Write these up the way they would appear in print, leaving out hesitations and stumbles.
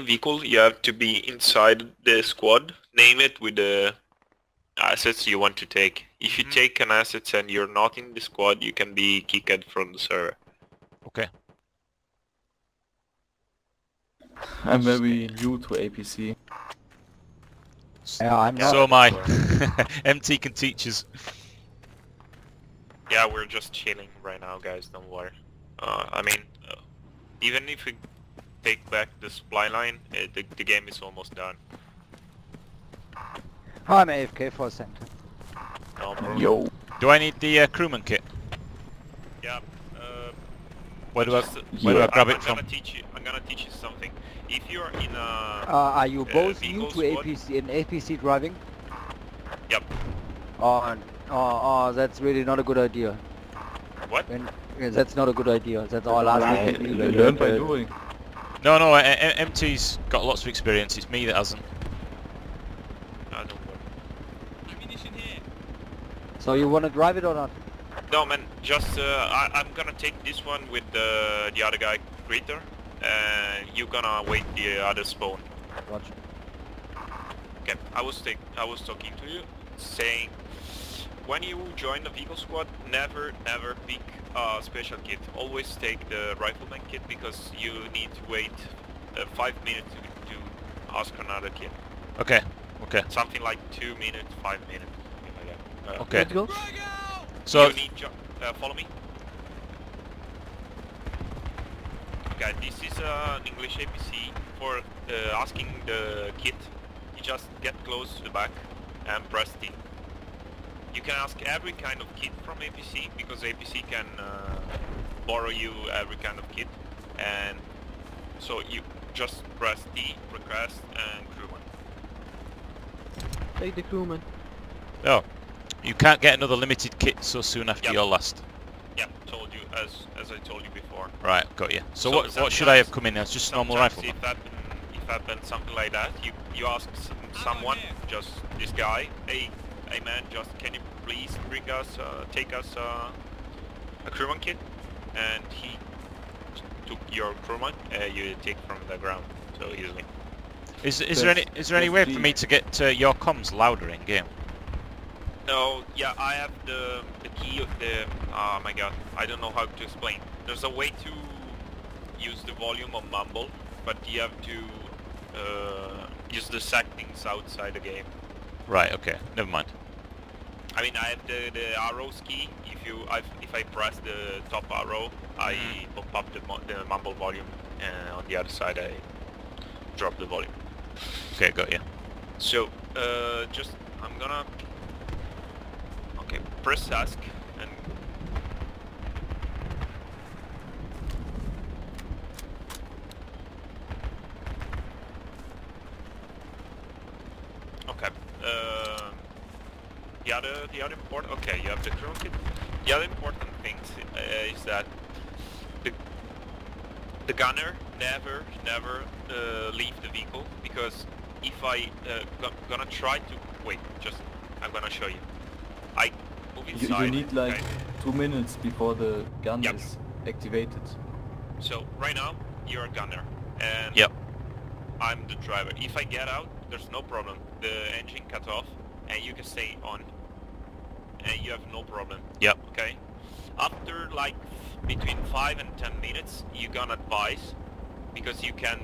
vehicle, you have to be inside the squad. Name it with the assets you want to take. If you take an asset and you're not in the squad, you can be kicked from the server. Okay. I'm very new to APC. Yeah, I'm not. So am I. MT can teach us. Yeah, we're just chilling right now, guys. Don't worry. I mean, even if we take back the supply line, the game is almost done. I'm AFK for a second. No, yo. Do I need the crewman kit? Yeah. Where do I grab it from? I'm gonna teach you something. If you're in a are you both new to APC and APC driving? Yep. Oh, that's really not a good idea. What? That's not a good idea. That's all I learn by doing. No, MT's got lots of experience. It's me that hasn't. I don't worry. Ammunition here. So you wanna drive it or not? No man, just I'm gonna take this one with the other guy, Greeter, and you're gonna wait the other spawn. Roger. Okay, I was talking to you, saying when you join the vehicle squad, never ever pick a special kit. Always take the rifleman kit because you need to wait 5 minutes to ask another kit. Okay. Something like 2 minutes, 5 minutes. Like okay. Let's go. So you need follow me. Okay, this is an English APC for asking the kit. You just get close to the back and press T. You can ask every kind of kit from APC because APC can borrow you every kind of kit, and so you just press T, request, and crewman. Take the crewman. Oh. You can't get another limited kit so soon after your last. Yep, told you, as I told you before. Right, got you. So what should I have come in as? Just normal rifle? If happens something like that, you ask someone, just this guy, hey man, just can you please bring us, take us a crewman kit? And he took your crewman, you take from the ground so easily. Is there any way for me to get your comms louder in game? No, yeah, I have the key of the... Oh my god, I don't know how to explain. There's a way to use the volume of Mumble, but you have to use the settings outside the game. Right, okay, never mind. I mean, I have the arrows key. If I press the top arrow, I pop up the Mumble volume, and on the other side I drop the volume. Okay, got you. So, I'm gonna... press ask and okay. The other important you have the crew kit. The other important things is that the gunner never leave the vehicle, because if I gonna try to wait, just I'm gonna show you. You need like 2 minutes before the gun is activated. So right now you're a gunner and I'm the driver. If I get out, there's no problem. The engine cut off and you can stay on and you have no problem. Yep. Okay. After like between 5 and 10 minutes, you can advise, because you can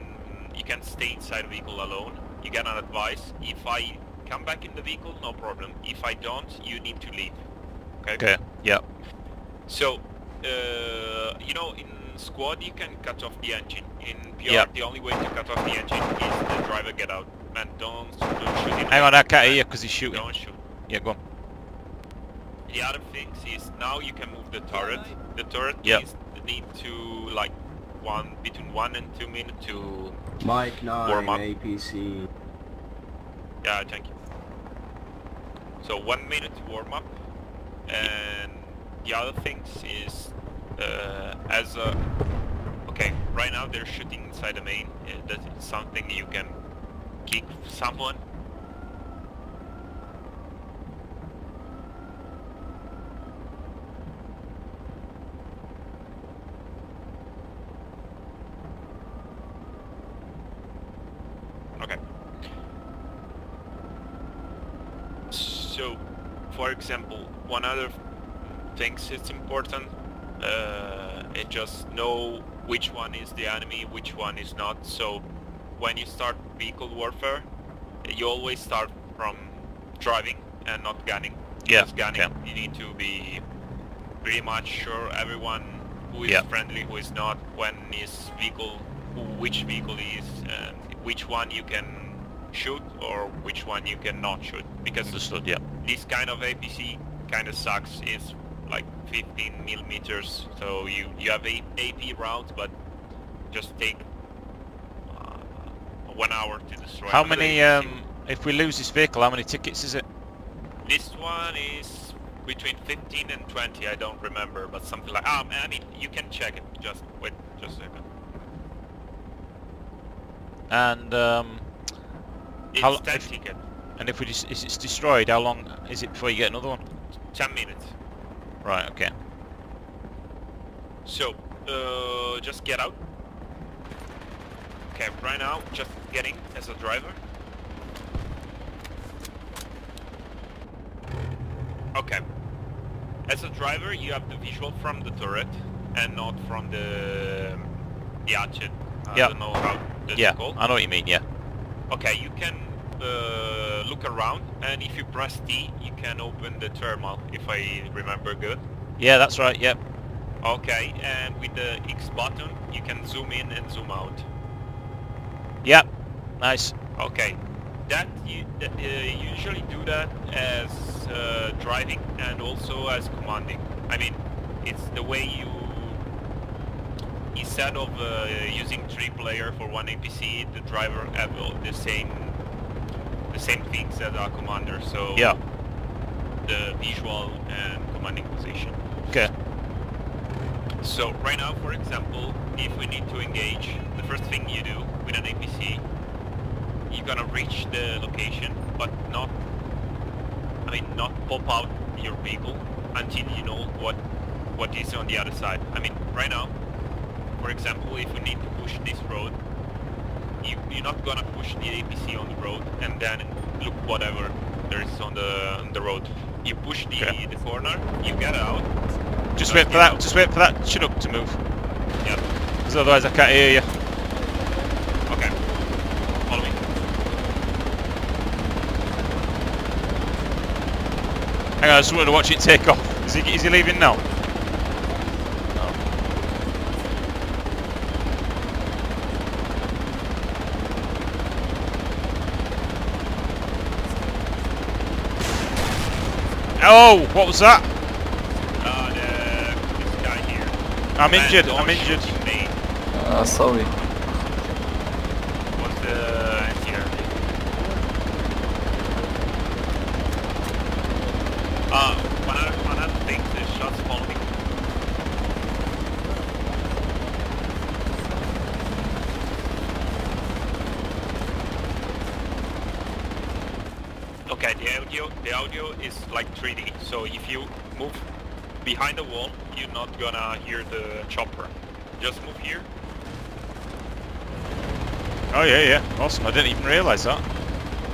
stay inside the vehicle alone. You can advise. If I come back in the vehicle, no problem. If I don't, you need to leave. Okay. Yeah. So, you know, in squad you can cut off the engine. In PR, the only way to cut off the engine is the driver get out. Man, don't shoot him. Hang on, I can't hear because he's shooting. Don't shoot. Yeah, go on. The other thing is now you can move the turret. The turret is need to like between 1 and 2 minutes to Mike 9 warm up. APC. Yeah, thank you. So 1 minute to warm up. And the other things is okay, right now they're shooting inside the main. That's something you can kick someone. So, for example, one other things it's important and just know which one is the enemy, which one is not. So when you start vehicle warfare, you always start from driving and not gunning. Yeah. Because gunning, yeah, you need to be pretty much sure everyone who is, yeah, friendly, who is not, when is vehicle, who, which vehicle is, and which one you can shoot or which one you cannot shoot. Because understood, yeah, this kind of APC kind of sucks. It's like 15 millimeters, so you have a AP route, but just take 1 hour to destroy. How many? If we lose this vehicle, how many tickets is it? This one is between 15 and 20. I don't remember, but something like. I mean, you can check it. Just wait, just a second. And it's how 10 tickets. And if we just, if it's destroyed, how long is it before you get another one? 10 minutes. Right. Okay. So, just get out. Okay, right now, just getting as a driver. Okay. As a driver, you have the visual from the turret and not from the hatchet. I don't know how that's called. I know what you mean, yeah. Okay, you can look around, and if you press D, you can open the thermal, if I remember good. Yeah, that's right, yep. Okay, and with the X button, you can zoom in and zoom out. Yep, nice. Okay, that you usually do that as driving and also as commanding. I mean, it's the way you, instead of using 3 players for 1 APC, the driver have all the same things as our commander. So yeah, the visual and commanding position. Okay. So right now, for example, if we need to engage, the first thing you do with an APC, you're gonna reach the location, but not pop out your vehicle until you know what is on the other side. I mean, right now, for example, if we need to push this road, you're not gonna push the APC on the road and then look whatever there is on the road. You push the corner, you get out. Just wait for that. Just wait for that Chinook to move. Yeah. Because otherwise, I can't hear you. Hang on, I just wanted to watch it take off. Is he leaving now? No. Oh, what was that? This guy here. I'm injured. Sorry. What's the NTR? One other thing, the shots following. Okay, the audio is like 3D, so if you move behind the wall, you're not gonna hear the chopper. Just move here. Oh yeah, awesome, I didn't even realize that.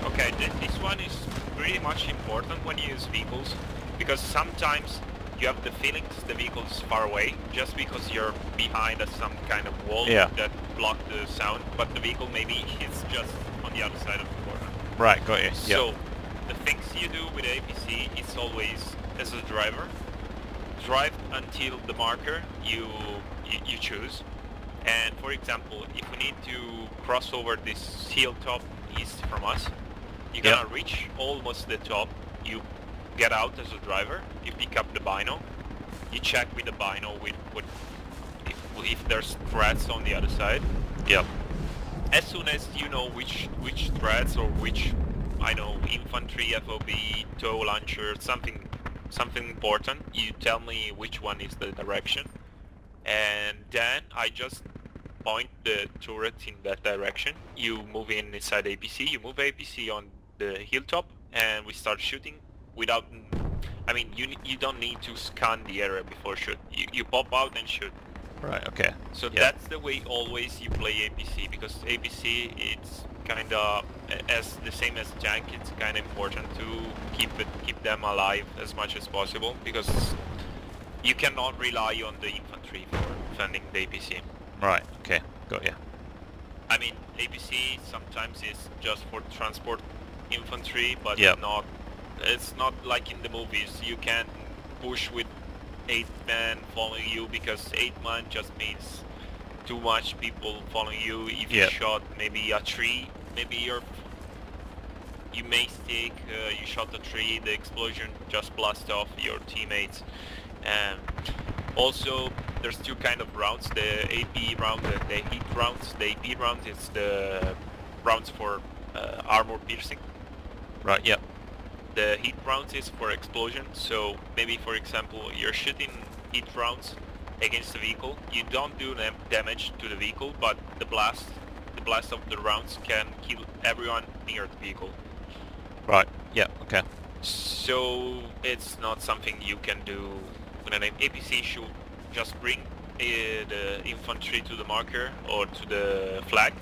Okay, this one is pretty much important when you use vehicles, because sometimes you have the feelings the vehicle's far away just because you're behind some kind of wall, yeah, that blocks the sound, but the vehicle maybe is just on the other side of the corner. Right, got you. So yep, the things you do with APC is always, as a driver, drive until the marker you choose, and for example, if we need to cross over this hilltop east from us, you're gonna reach almost the top, you get out as a driver, you pick up the bino, you check with the bino if there's threats on the other side. Yep. As soon as you know which threats or which, I know, infantry, FOB, TOW launcher, something important, you tell me which one is the direction, and then I just point the turret in that direction. You move inside APC, you move APC on the hilltop, and we start shooting. Without, I mean, you don't need to scan the area before shoot. You pop out and shoot. Right. Okay. So that's the way always you play APC, because APC it's kind of, as the same as Jank, it's kind of important to keep them alive as much as possible, because you cannot rely on the infantry for defending the APC. Right, okay, got you. I mean, APC sometimes is just for transport infantry, but yep. Not. It's not like in the movies. You can't push with 8 men following you, because 8 men just means too much people following you. If yep. you shot maybe a tree, maybe you may stick. You shot a tree, the explosion just blast off your teammates. And also, there's 2 kinds of rounds: the AP round and the HEAT rounds. The AP round is the rounds for armor piercing. Right. Yep. The HEAT rounds is for explosion, so maybe for example you're shooting HEAT rounds against the vehicle, you don't do damage to the vehicle, but the blast of the rounds can kill everyone near the vehicle. Right, yeah, okay. So it's not something you can do when an APC should just bring the infantry to the marker or to the flag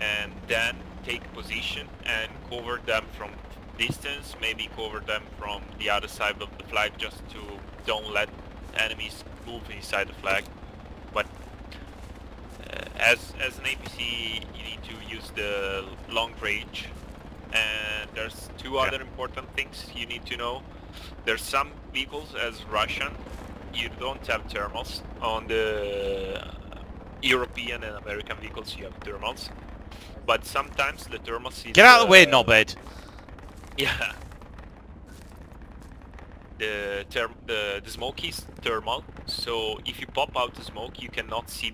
and then take position and cover them from distance, maybe cover them from the other side of the flag, just to don't let enemies move inside the flag. But as an APC you need to use the long range, and there's 2 yeah. other important things you need to know. There's some vehicles as Russian, you don't have thermals. On the European and American vehicles you have thermals, but sometimes the thermals is, get out of the way, knobhead! Yeah, the smoke is thermal, so if you pop out the smoke, you cannot see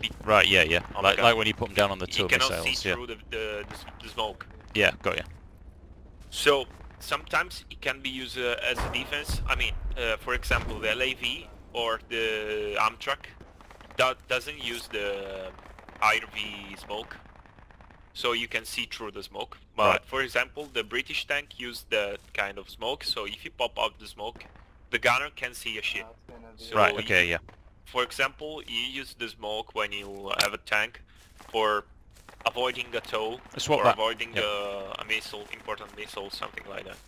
it. Right, yeah, yeah. Like when you put them down on the two missiles. You cannot see through the smoke. Yeah, got you. So sometimes it can be used as a defense. I mean, for example, the LAV or the Amtrak that doesn't use the IRV smoke. So you can see through the smoke, but right. for example the British tank used that kind of smoke, so if you pop out the smoke the gunner can see a shit. So right, okay, yeah. For example, you use the smoke when you have a tank for avoiding a tow or that. Avoiding yep. A missile, important missile, something like that.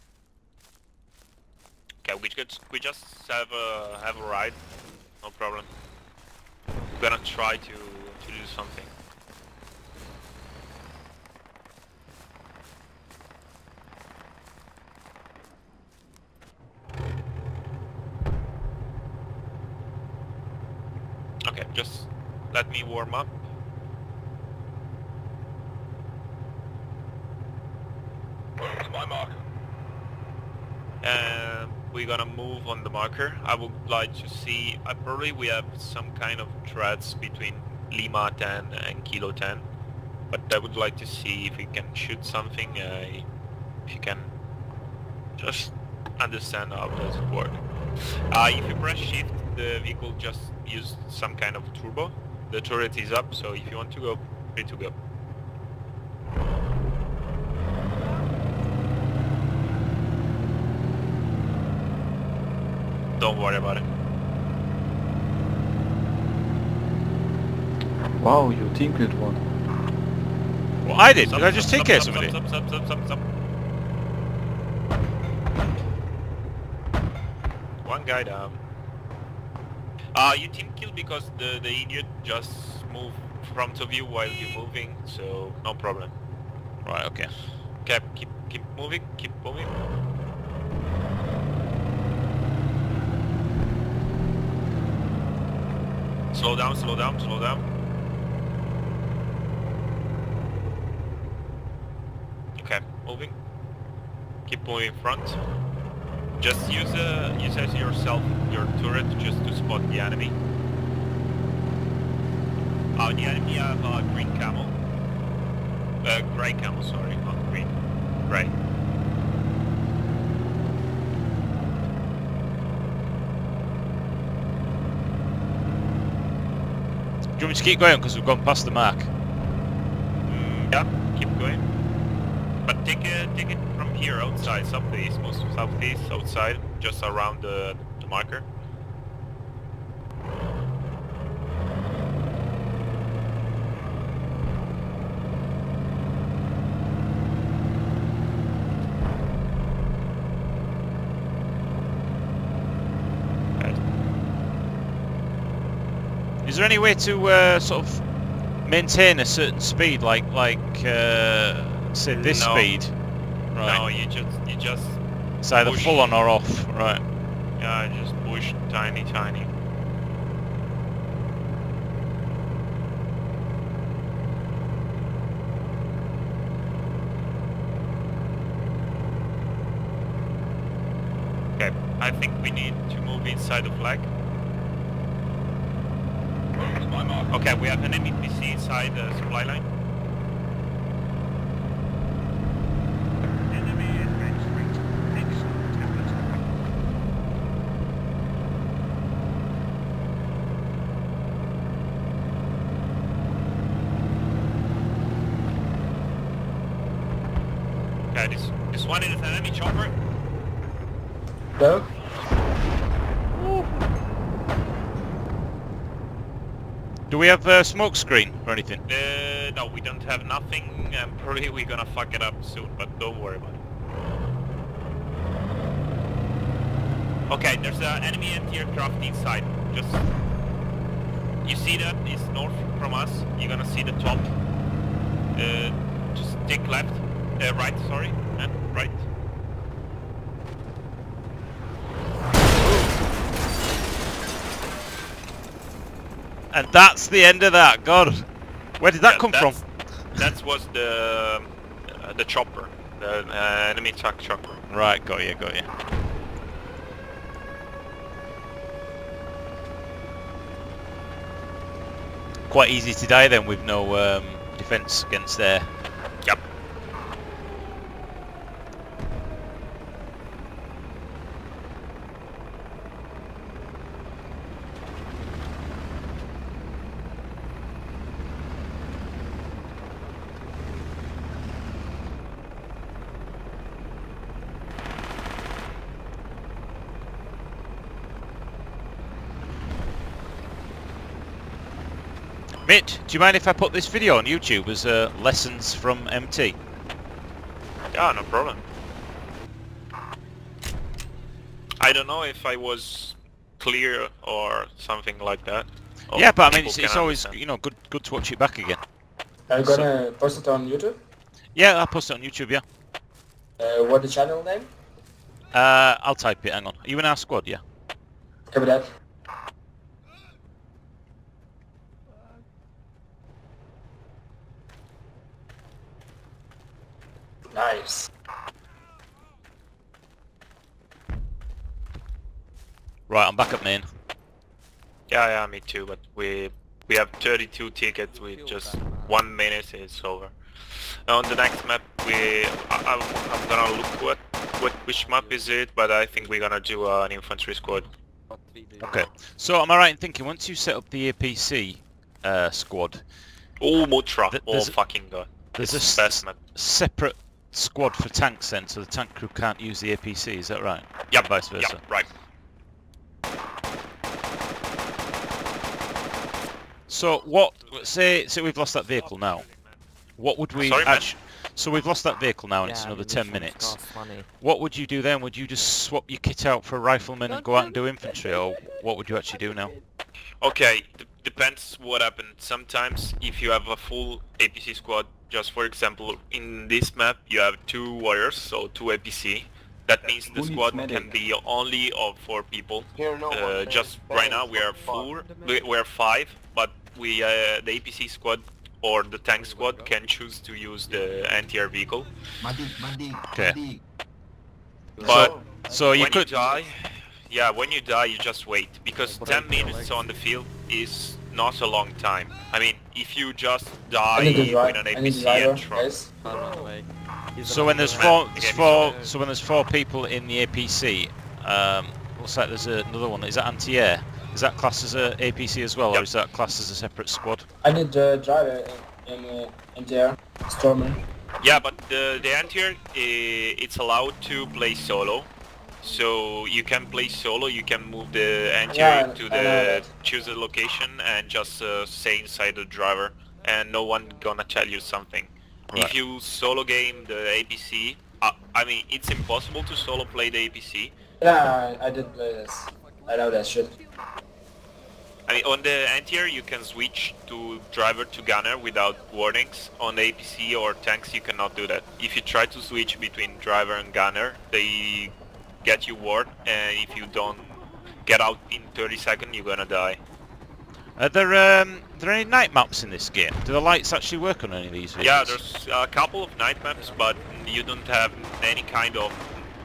Okay, we just have a ride, no problem. We're gonna try to do something. Okay, just let me warm up. It's my marker. And we're gonna move on the marker. I would like to see... probably we have some kind of threats between Lima 10 and Kilo 10. But I would like to see if we can shoot something, if you can just understand how does it work. If you press shift, the vehicle just used some kind of turbo. The turret is up, so if you want to go, free to go. Don't worry about it. Wow, you tinkered one. Well, I did. Did I just take care of somebody? One guy down. You team kill because the idiot just moved in front of you while you're moving, so no problem. Right, okay. Keep moving, keep moving. Slow down, slow down, slow down. Okay, moving. Keep moving in front. Just use as yourself your turret just to spot the enemy. The enemy have a green camel. Grey camel, sorry, not green. Grey. Do you want me to keep going because we've gone past the mark? Yeah, keep going. But take it from here, outside, southeast, most of southeast, outside, just around the marker. Is there any way to sort of maintain a certain speed, say this speed? Right. No, you just. It's either push. Full on or off, right? Yeah, just push tiny. Okay, I think we need to move inside the flag. Okay, we have an APC inside the supply line. Enemy advanced rate, next temperature. Okay, this one is an enemy chopper. Hello? Do we have a smoke screen or anything? No, we don't have nothing. Probably we're gonna fuck it up soon, but don't worry about it. Okay, there's an enemy anti-aircraft inside. Just... you see that? It's north from us. You're gonna see the top. Just take left. Right, sorry. And right. And that's the end of that. God, where did that come from? That was the chopper, the enemy truck chopper. Right, got you. Quite easy to die then with no defense against air. Yep. Mitt, do you mind if I put this video on YouTube as lessons from MT? Yeah, no problem. I don't know if I was clear or something like that. Yeah, but I mean, it's always, you know, good to watch it back again. Are you gonna post it on YouTube? Yeah, I'll post it on YouTube, yeah. What the channel name? I'll type it, hang on. Are you in our squad, yeah? Copy that. Nice. Right, I'm back up main. Yeah, me too, but we have 32 tickets with just 1 minute, it's over. On the next map, I'm gonna look which map is it, but I think we're gonna do an infantry squad. Okay, so am I right in thinking, once you set up the APC squad... Oh, Motra, oh fucking god. There's a separate squad for tanks then, so the tank crew can't use the APC, is that right? Yep, vice versa. Yep, right. So what, say we've lost that vehicle now, what would we actually... So we've lost that vehicle now and it's another 10 minutes. What would you do then? Would you just swap your kit out for a rifleman and go out and do infantry, or what would you actually do now? Okay, depends what happens. Sometimes if you have a full APC squad, just for example, in this map you have 2 warriors, so 2 APC. That means the squad can be only of 4 people. Just right now we are 5, but we the APC squad or the tank squad can choose to use the anti-air vehicle. Okay. But so you could die. Yeah, when you die, you just wait, because 10 minutes on the field is not a long time. I mean, if you just die with an APC and truck. So when there's four people in the APC, looks like there's another one. Is that anti-air? Is that classed as an APC as well, or is that classed as a separate squad? I need the driver in anti-air storming. Yeah, but the anti-air, it's allowed to play solo. So you can play solo, you can move the anti-air to the choose the location and just stay inside the driver, and no one gonna tell you something. Right. If you solo game the APC, I mean, it's impossible to solo play the APC. Yeah, I did play this. I know that shit. I on the anti-air you can switch to driver to gunner without warnings. On the APC or tanks you cannot do that. If you try to switch between driver and gunner, they get you warned, and if you don't get out in 30 seconds you're gonna die. Are there any night maps in this game? Do the lights actually work on any of these vehicles? Yeah, there's a couple of night maps, but you don't have any kind of,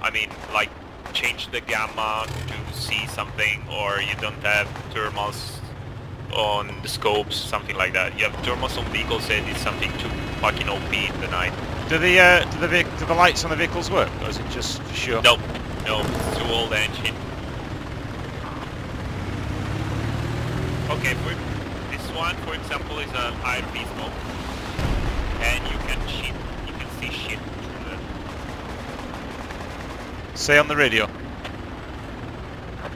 I mean, like change the gamma to see something, or you don't have thermals on the scopes, something like that. You have thermals on vehicles, and it's something too fucking OP in the night. Do the lights on the vehicles work, or is it just for sure? Nope, nope, it's too old engine. Okay, for this one, for example, is an IRV smoke, and you can shit. You can see shit through that. Say on the radio.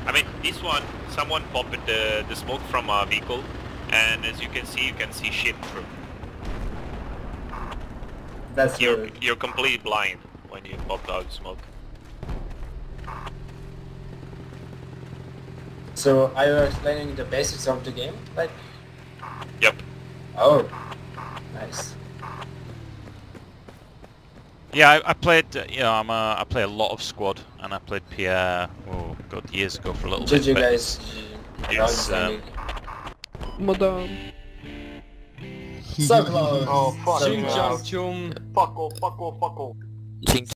I mean, this one, someone popped the smoke from a vehicle, and as you can see shit through. That's you're completely blind when you pop out smoke. So, are you explaining the basics of the game? Like? Yep. Oh, nice. Yeah, I played. You know, I play a lot of Squad, and I played PR. Oh god, years ago for a little bit. Did you guys? Yes. Madame. So close. Oh fuck. Ching chong chum. Fuck off.